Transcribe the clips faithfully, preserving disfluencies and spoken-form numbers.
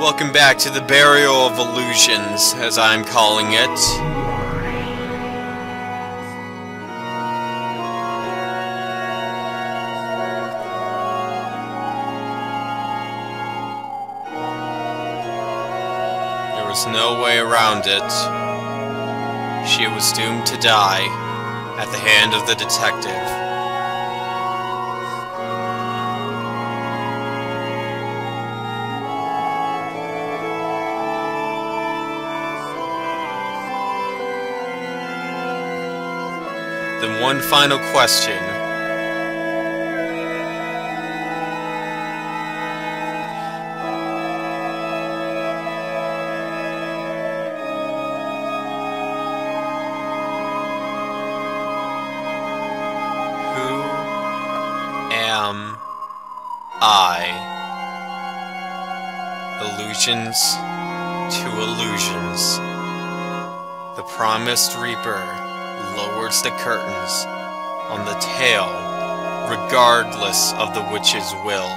Welcome back to the Burial of Illusions, as I'm calling it. There's no way around it. She was doomed to die at the hand of the detective. Then one final question. Illusions to illusions. The promised reaper lowers the curtains on the tale, regardless of the witch's will.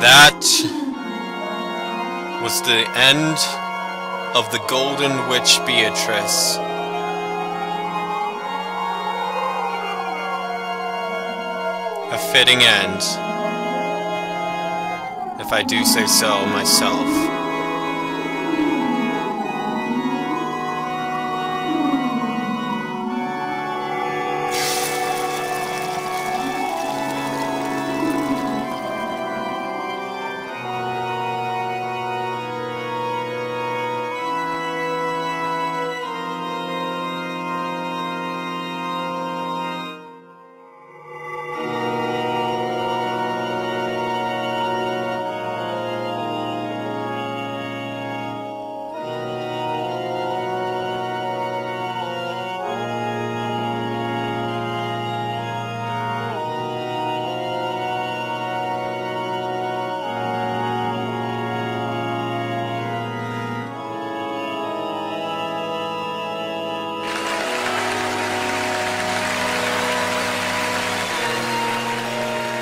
That was the end of the Golden Witch Beatrice. A fitting end, if I do say so myself.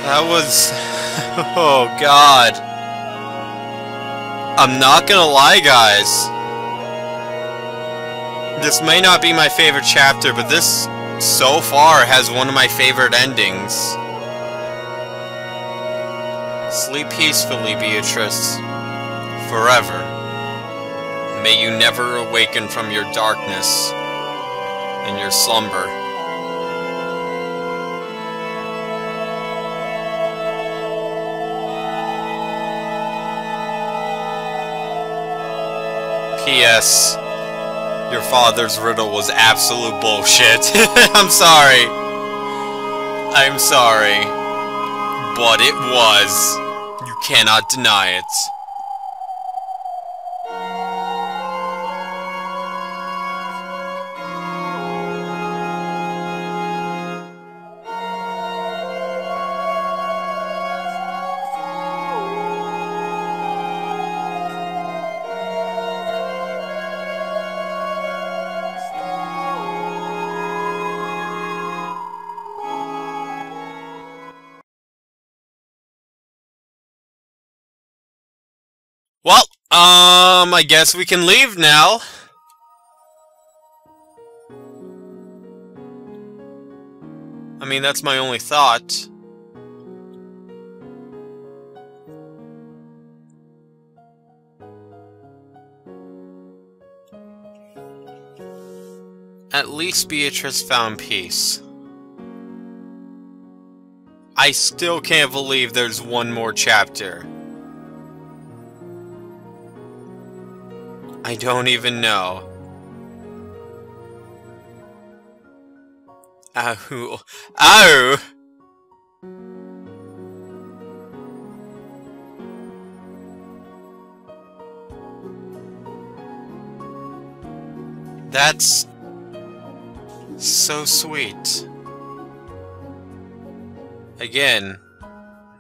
That was... oh god. I'm not gonna lie, guys. This may not be my favorite chapter, but this, so far, has one of my favorite endings. Sleep peacefully, Beatrice. Forever. May you never awaken from your darkness and your slumber. P S Your father's riddle was absolute bullshit. I'm sorry. I'm sorry. But it was. You cannot deny it. Well, um, I guess we can leave now. I mean, that's my only thought. At least Beatrice found peace. I still can't believe there's one more chapter. I don't even know. Ow. Ow! That's so sweet. Again,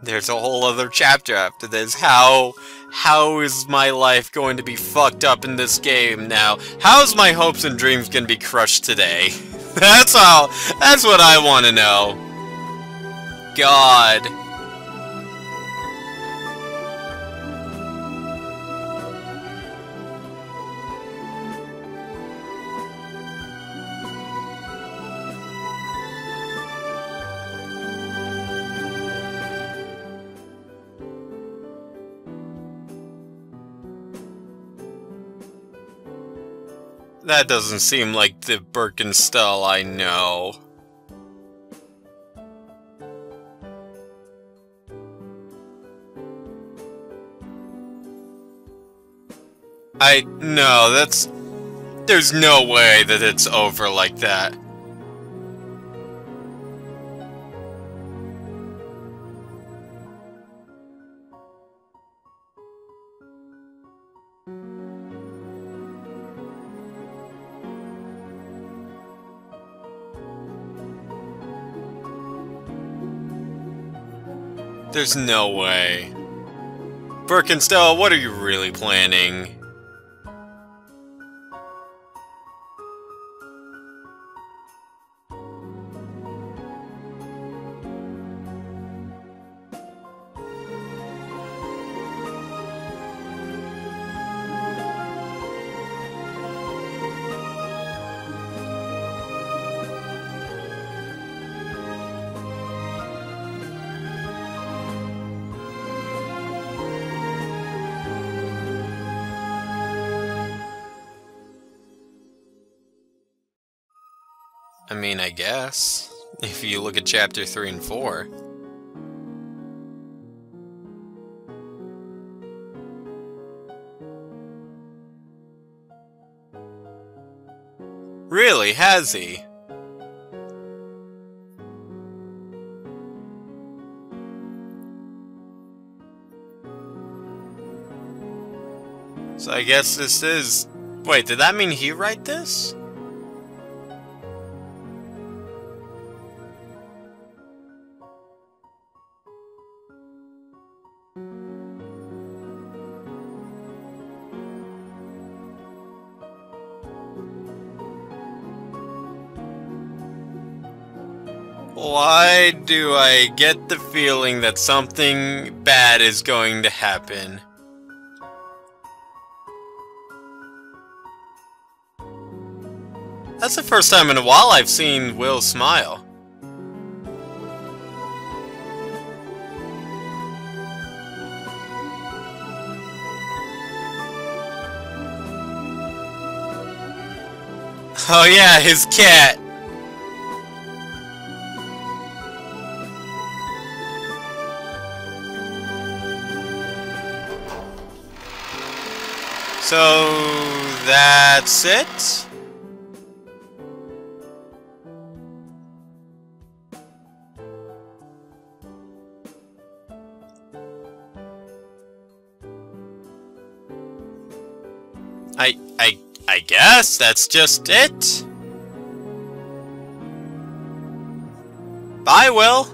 there's a whole other chapter after this. How, how is my life going to be fucked up in this game now? How's my hopes and dreams gonna be crushed today? That's all. That's what I want to know. God. That doesn't seem like the Birkenstein I know. I... no, that's... there's no way that it's over like that. There's no way. Birkenstein, what are you really planning? I mean, I guess, if you look at chapter three and four. Really, has he? So I guess this is... wait, did that mean he write this? Why do I get the feeling that something bad is going to happen? That's the first time in a while I've seen Will smile. Oh yeah, his cat! So, that's it? I, I, I guess that's just it. Bye, Will.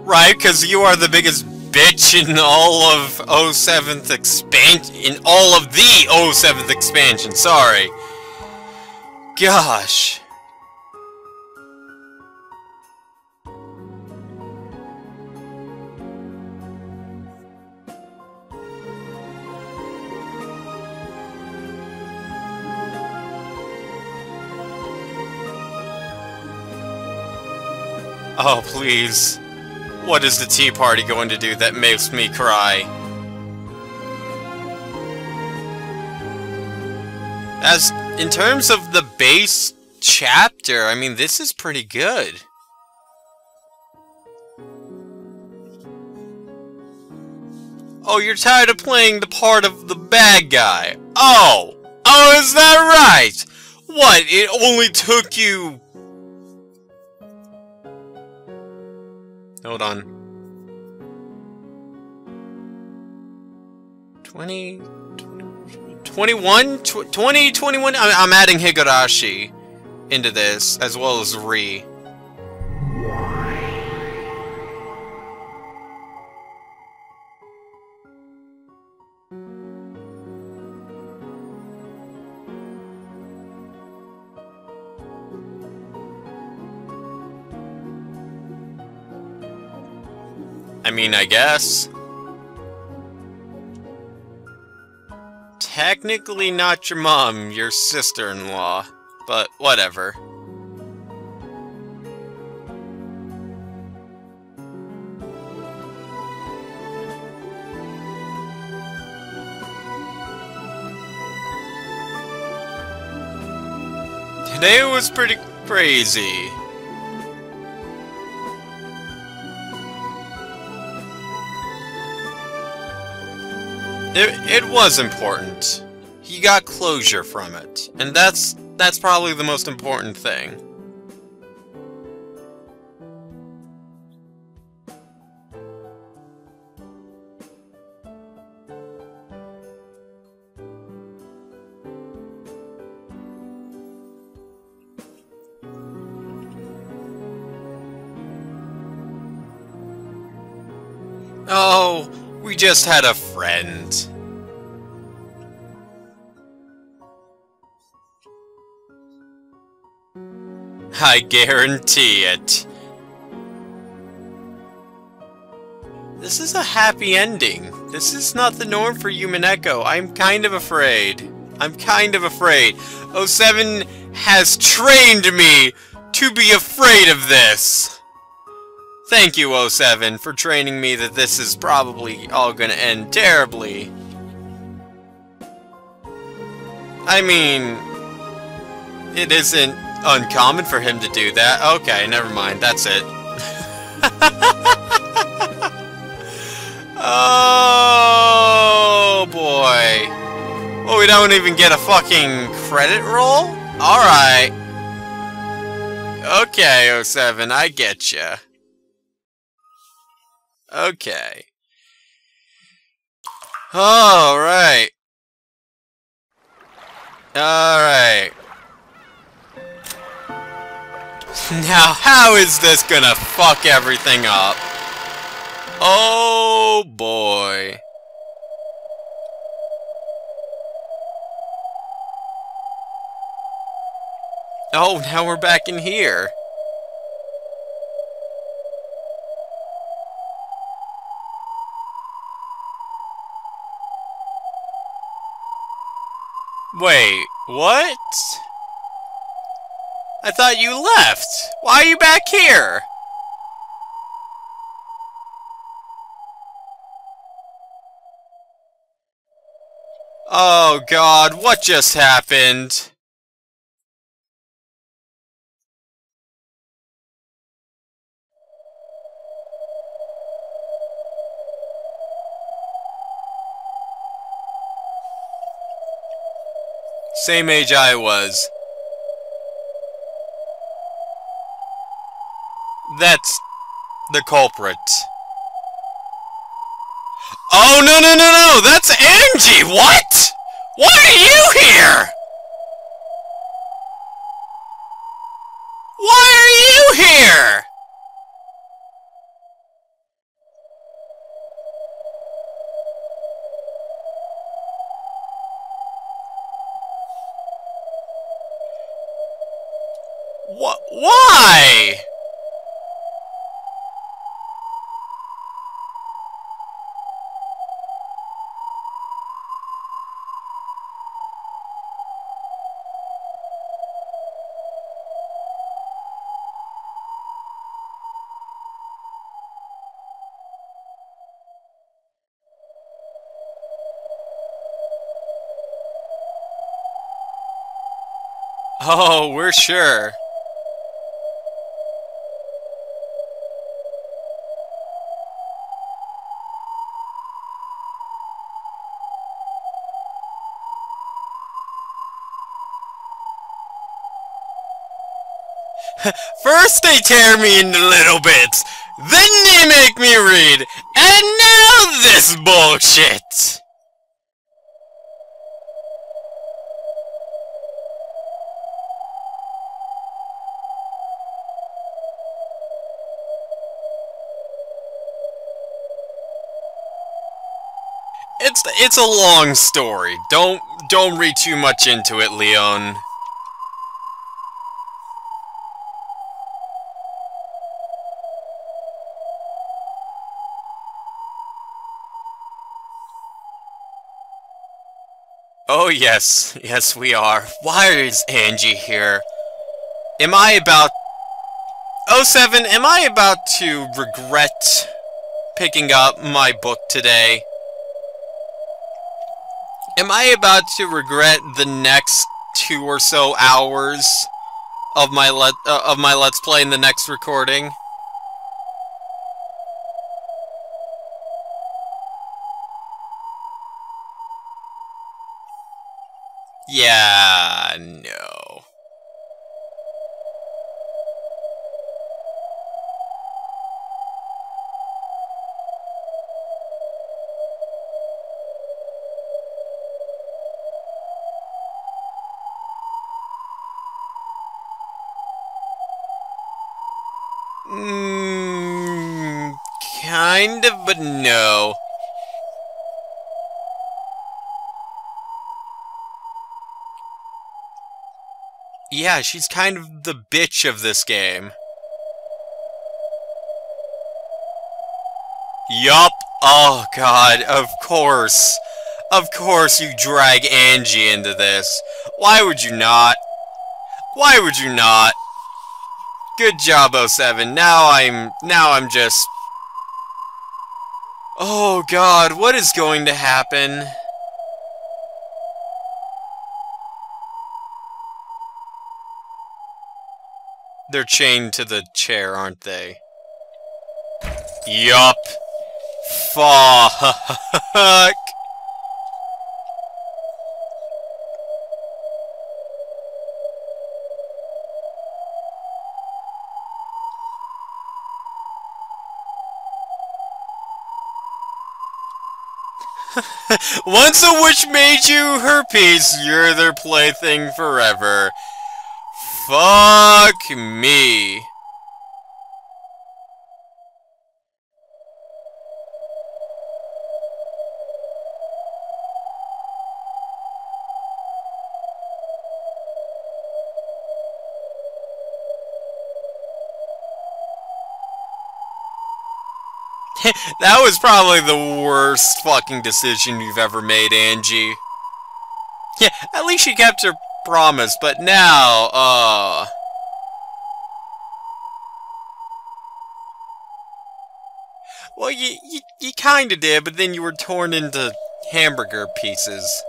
Right, because you are the biggest bitch in all of oh seventh Expansion, in all of the oh seventh Expansion, sorry. Gosh. Oh, please. What is the tea party going to do that makes me cry? As in terms of the base chapter, I mean, this is pretty good. Oh, you're tired of playing the part of the bad guy. Oh! Oh, is that right? What, it only took you... Hold on. twenty, twenty-one, twenty, twenty-one. I'm adding Higurashi into this, as well as Re. I mean, I guess. Technically not your mom, your sister-in-law, but whatever. Today was pretty crazy. It, it was important. He got closure from it, and that's that's probably the most important thing. Oh, we just had a friend. I guarantee it. This is a happy ending. This is not the norm for Human Echo. I'm kind of afraid. I'm kind of afraid. oh seven has trained me to be afraid of this. Thank you, oh seven, for training me that this is probably all gonna end terribly. I mean, it isn't uncommon for him to do that. Okay, never mind. That's it. Oh boy. Well, we don't even get a fucking credit roll? Alright. Okay, oh seven, I get ya. Okay. Alright. Alright. Now, how is this gonna fuck everything up? Oh boy. Oh, now we're back in here. Wait, what? I thought you left! Why are you back here? Oh god, what just happened? Same age I was. That's the culprit. Oh, no, no, no, no! That's Angie! What?! Why are you here?! Why are you here?! What? Why?! Oh, we're sure. First they tear me into little bits. Then they make me read, and now this bullshit! It's it's a long story. Don't don't read too much into it, Leon. Oh yes, yes we are. Why is Angie here? Am I about oh seven, am I about to regret picking up my book today? Am I about to regret the next two or so hours of my let uh, of my Let's Play in the next recording? Yeah, no. Mm, kind of, but no. Yeah, she's kind of the bitch of this game. Yup. Oh, God, of course. Of course you drag Angie into this. Why would you not? Why would you not? Good job, oh seven. Now I'm... Now I'm just... Oh, God, what is going to happen? They're chained to the chair, aren't they? Yup. Fuck. Once a witch made you her piece, you're their plaything forever. Fuck me. That was probably the worst fucking decision you've ever made, Angie. Yeah, at least she kept her promise, but now, uh... well, you, you, you kinda did, but then you were torn into hamburger pieces.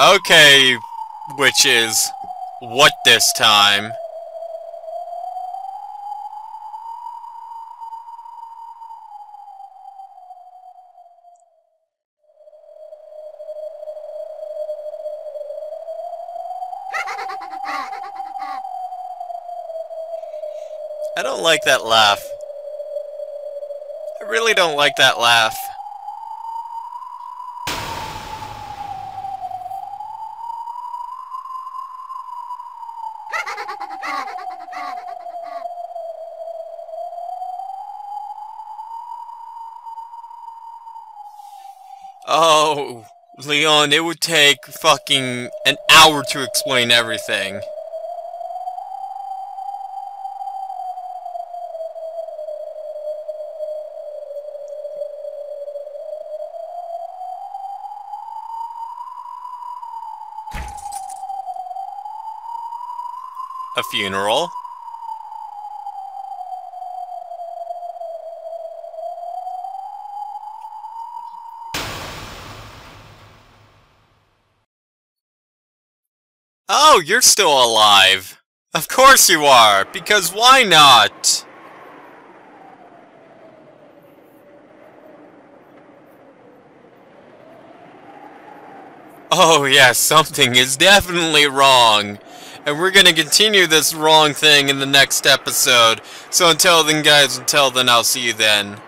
Okay, witches, what this time? I don't like that laugh. I really don't like that laugh. Oh, Leon, it would take fucking an hour to explain everything. A funeral? Oh, you're still alive. Of course you are, because why not? Oh yeah, something is definitely wrong. And we're going to continue this wrong thing in the next episode. So until then, guys, until then, I'll see you then.